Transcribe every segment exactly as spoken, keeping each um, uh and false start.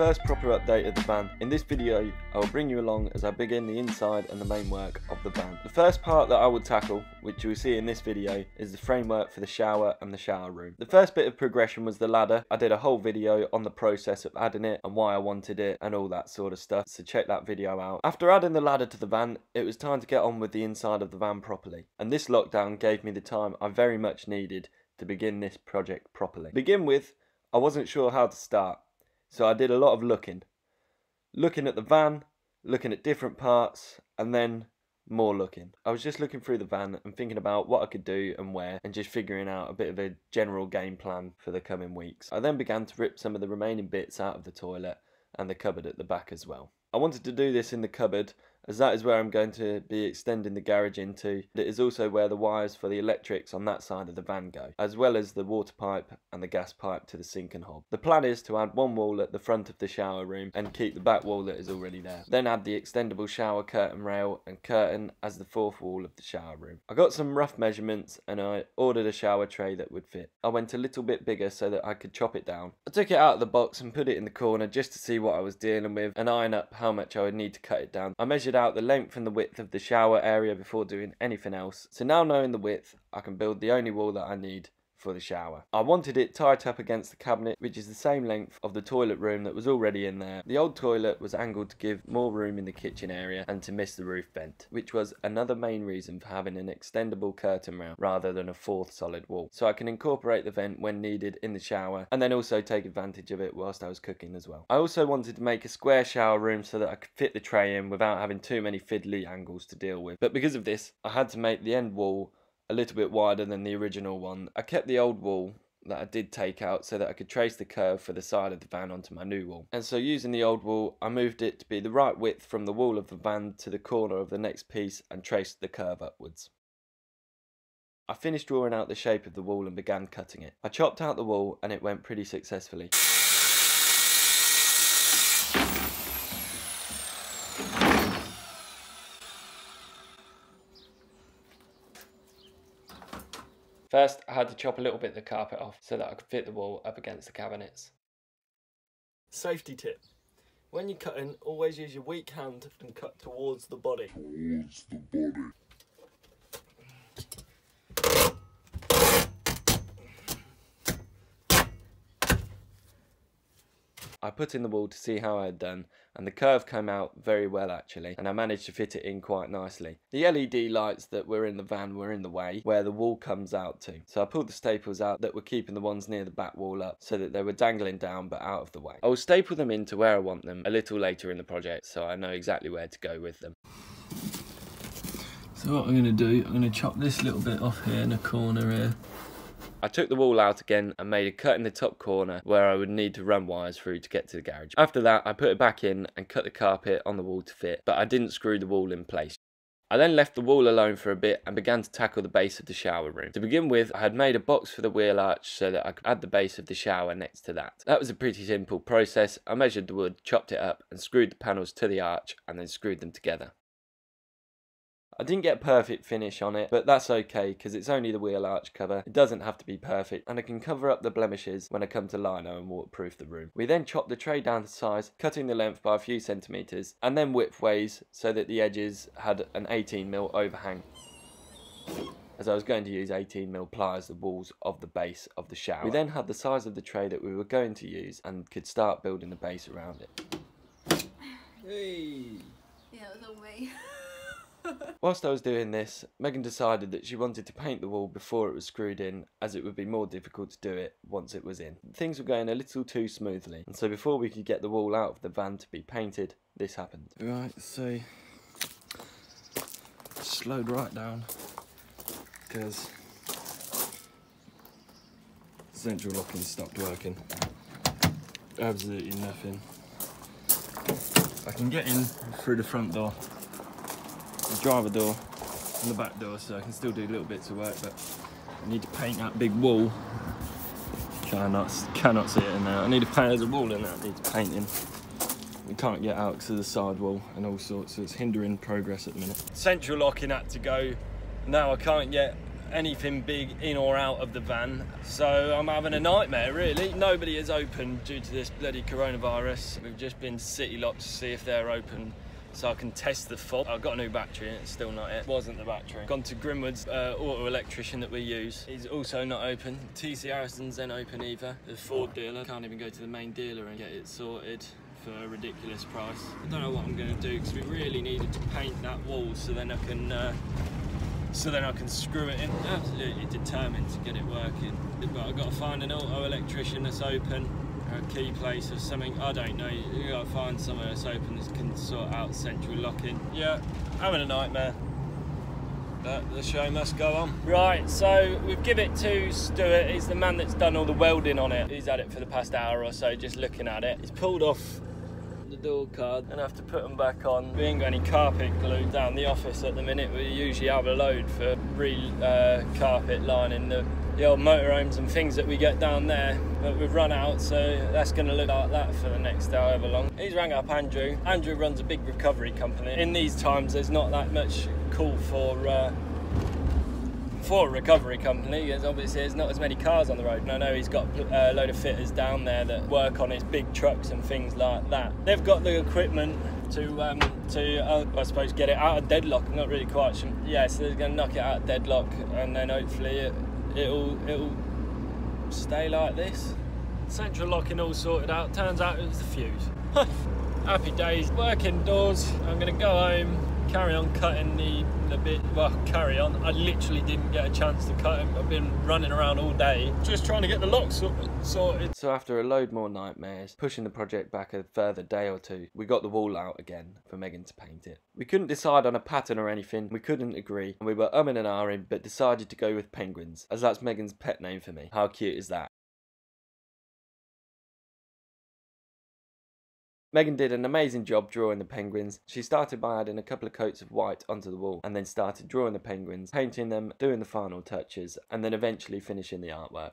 first proper update of the van. In this video, I will bring you along as I begin the inside and the main work of the van. The first part that I will tackle, which you will see in this video, is the framework for the shower and the shower room. The first bit of progression was the ladder. I did a whole video on the process of adding it and why I wanted it and all that sort of stuff, so check that video out. After adding the ladder to the van, it was time to get on with the inside of the van properly, and this lockdown gave me the time I very much needed to begin this project properly. To begin with, I wasn't sure how to start, so I did a lot of looking. Looking at the van, looking at different parts, and then more looking. I was just looking through the van and thinking about what I could do and where, and just figuring out a bit of a general game plan for the coming weeks. I then began to rip some of the remaining bits out of the toilet and the cupboard at the back as well. I wanted to do this in the cupboard, as that is where I'm going to be extending the garage into. It is also where the wires for the electrics on that side of the van go, as well as the water pipe and the gas pipe to the sink and hob. The plan is to add one wall at the front of the shower room and keep the back wall that is already there. Then add the extendable shower curtain rail and curtain as the fourth wall of the shower room. I got some rough measurements and I ordered a shower tray that would fit. I went a little bit bigger so that I could chop it down. I took it out of the box and put it in the corner just to see what I was dealing with and iron up how much I would need to cut it down. I measured out the length and the width of the shower area before doing anything else, so now knowing the width, I can build the only wall that I need for the shower. I wanted it tight up against the cabinet, which is the same length of the toilet room that was already in there. The old toilet was angled to give more room in the kitchen area and to miss the roof vent, which was another main reason for having an extendable curtain rail rather than a fourth solid wall, so I can incorporate the vent when needed in the shower and then also take advantage of it whilst I was cooking as well. I also wanted to make a square shower room so that I could fit the tray in without having too many fiddly angles to deal with, but because of this I had to make the end wall a little bit wider than the original one. I kept the old wall that I did take out so that I could trace the curve for the side of the van onto my new wall. And so using the old wall, I moved it to be the right width from the wall of the van to the corner of the next piece and traced the curve upwards. I finished drawing out the shape of the wall and began cutting it. I chopped out the wall and it went pretty successfully. First, I had to chop a little bit of the carpet off so that I could fit the wall up against the cabinets. Safety tip. When you're cutting, always use your weak hand and cut towards the body. Towards the body. I put in the wall to see how I had done, and the curve came out very well actually, and I managed to fit it in quite nicely. The L E D lights that were in the van were in the way where the wall comes out to, so I pulled the staples out that were keeping the ones near the back wall up so that they were dangling down but out of the way. I will staple them in to where I want them a little later in the project so I know exactly where to go with them. So what I'm going to do, I'm going to chop this little bit off here in the corner here. I took the wall out again and made a cut in the top corner where I would need to run wires through to get to the garage. After that, I put it back in and cut the carpet on the wall to fit, but I didn't screw the wall in place. I then left the wall alone for a bit and began to tackle the base of the shower room. To begin with, I had made a box for the wheel arch so that I could add the base of the shower next to that. That was a pretty simple process. I measured the wood, chopped it up, and screwed the panels to the arch and then screwed them together. I didn't get a perfect finish on it, but that's okay because it's only the wheel arch cover. It doesn't have to be perfect and I can cover up the blemishes when I come to lino and waterproof the room. We then chopped the tray down to size, cutting the length by a few centimetres and then widthways so that the edges had an eighteen millimeter overhang, as I was going to use eighteen millimeter pliers the walls of the base of the shower. We then had the size of the tray that we were going to use and could start building the base around it. Hey! Yeah, it was all me. Whilst I was doing this, Megan decided that she wanted to paint the wall before it was screwed in, as it would be more difficult to do it once it was in. Things were going a little too smoothly, and so before we could get the wall out of the van to be painted, this happened. Right, so slowed right down because central locking stopped working. Absolutely nothing. I can get in through the front door, the driver door and the back door, so I can still do little bits of work, but I need to paint that big wall. Cannot, cannot see it in there. I need to paint, there's a wall in there I need to paint in. We can't get out because of the side wall and all sorts, so it's hindering progress at the minute. Central locking had to go. Now I can't get anything big in or out of the van, so I'm having a nightmare really. Nobody is open due to this bloody coronavirus. We've just been city locked to see if they're open so I can test the fob. I've got a new battery and it's still not it. It wasn't the battery. Gone to Grimwood's uh, auto electrician that we use. He's also not open. T. C. Harrison's ain't open either. The Ford dealer. Can't even go to the main dealer and get it sorted for a ridiculous price. I don't know what I'm going to do because we really needed to paint that wall so then I can uh, so then I can screw it in. Absolutely determined to get it working. But I've got to find an auto electrician that's open. A key place or something, I don't know. You gotta find somewhere that's open that can sort out central locking. Yeah, having a nightmare. But the show must go on. Right, so we've give it to Stuart. He's the man that's done all the welding on it. He's had it for the past hour or so, just looking at it. He's pulled off the door card and I have to put them back on. We ain't got any carpet glue down the office at the minute. We usually have a load for re-carpet uh, lining the the old motorhomes and things that we get down there, but we've run out, so that's going to look like that for the next however long. He's rang up Andrew. Andrew runs a big recovery company. In these times there's not that much call for uh, for a recovery company because obviously there's not as many cars on the road, and I know he's got a load of fitters down there that work on his big trucks and things like that. They've got the equipment to, um, to uh, I suppose, get it out of deadlock. I'm not really quite sure. Yeah, so they're going to knock it out of deadlock and then hopefully it It'll, it'll stay like this. Central locking all sorted out. Turns out it was the fuse. Happy days. Work indoors. I'm going to go home, carry on cutting the, the bit. Well, carry on. I literally didn't get a chance to cut him. I've been running around all day just trying to get the lock sort sorted. So after a load more nightmares, pushing the project back a further day or two, we got the wall out again for Megan to paint it. We couldn't decide on a pattern or anything, we couldn't agree, and we were umming and ahhing, but decided to go with penguins, as that's Megan's pet name for me. How cute is that? Megan did an amazing job drawing the penguins. She started by adding a couple of coats of white onto the wall and then started drawing the penguins, painting them, doing the final touches, and then eventually finishing the artwork.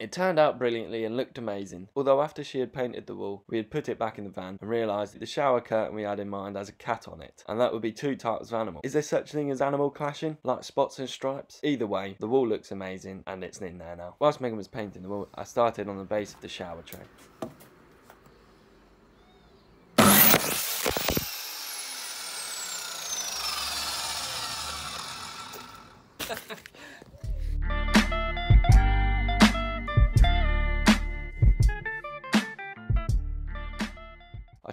It turned out brilliantly and looked amazing, although after she had painted the wall, we had put it back in the van and realised that the shower curtain we had in mind has a cat on it, and that would be two types of animal. Is there such thing as animal clashing, like spots and stripes? Either way, the wall looks amazing and it's in there now. Whilst Megan was painting the wall, I started on the base of the shower tray.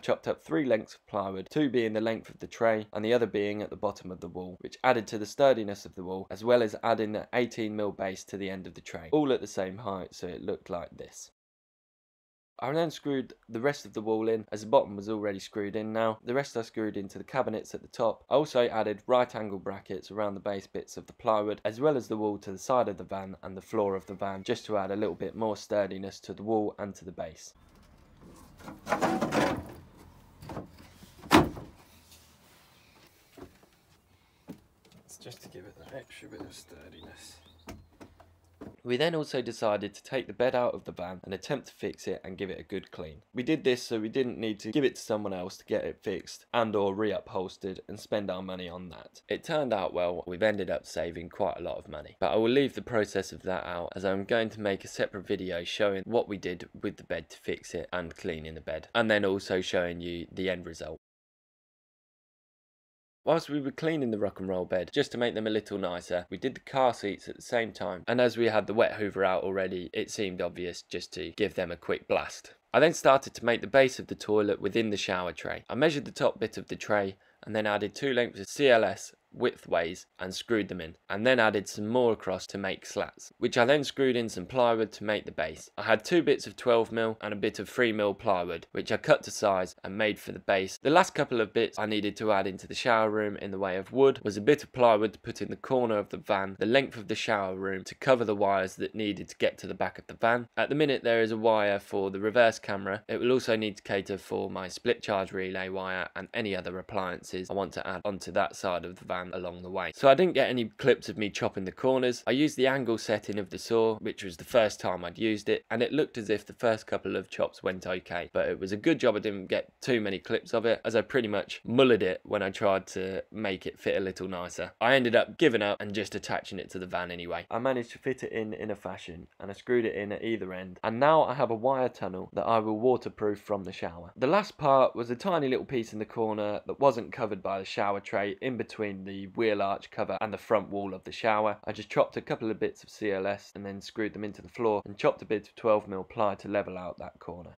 Chopped up three lengths of plywood, two being the length of the tray and the other being at the bottom of the wall, which added to the sturdiness of the wall, as well as adding the eighteen mil base to the end of the tray, all at the same height so it looked like this. I then screwed the rest of the wall in, as the bottom was already screwed in now. The rest I screwed into the cabinets at the top. I also added right angle brackets around the base bits of the plywood, as well as the wall to the side of the van and the floor of the van, just to add a little bit more sturdiness to the wall and to the base. Just to give it that extra bit of sturdiness. We then also decided to take the bed out of the van and attempt to fix it and give it a good clean. We did this so we didn't need to give it to someone else to get it fixed and or reupholstered and spend our money on that. It turned out well, we've ended up saving quite a lot of money. But I will leave the process of that out as I'm going to make a separate video showing what we did with the bed to fix it and cleaning the bed. And then also showing you the end result. Whilst we were cleaning the rock and roll bed, just to make them a little nicer, we did the car seats at the same time, and as we had the wet hoover out already, it seemed obvious just to give them a quick blast. I then started to make the base of the toilet within the shower tray. I measured the top bit of the tray, and then added two lengths of C L S widthways and screwed them in, and then added some more across to make slats, which I then screwed in some plywood to make the base. I had two bits of twelve mil and a bit of three mil plywood, which I cut to size and made for the base. The last couple of bits I needed to add into the shower room in the way of wood was a bit of plywood to put in the corner of the van, the length of the shower room to cover the wires that needed to get to the back of the van. At the minute there is a wire for the reverse camera. It will also need to cater for my split charge relay wire and any other appliances I want to add onto that side of the van. down along the way. So I didn't get any clips of me chopping the corners. I used the angle setting of the saw, which was the first time I'd used it, and it looked as if the first couple of chops went okay, but it was a good job I didn't get too many clips of it, as I pretty much mullered it when I tried to make it fit a little nicer. I ended up giving up and just attaching it to the van anyway. I managed to fit it in in a fashion, and I screwed it in at either end, and now I have a wire tunnel that I will waterproof from the shower. The last part was a tiny little piece in the corner that wasn't covered by the shower tray, in between the wheel arch cover and the front wall of the shower. I just chopped a couple of bits of C L S and then screwed them into the floor and chopped a bit of twelve mil ply to level out that corner.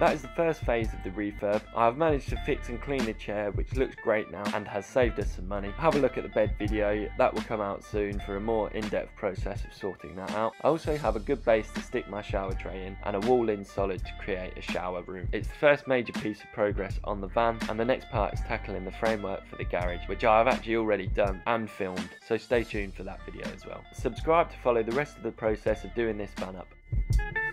That is the first phase of the refurb. I've managed to fix and clean the chair, which looks great now and has saved us some money. Have a look at the bed video, that will come out soon, for a more in-depth process of sorting that out. I also have a good base to stick my shower tray in and a wall in solid to create a shower room. It's the first major piece of progress on the van, and the next part is tackling the framework for the garage, which I have actually already done and filmed, so stay tuned for that video as well. Subscribe to follow the rest of the process of doing this van up.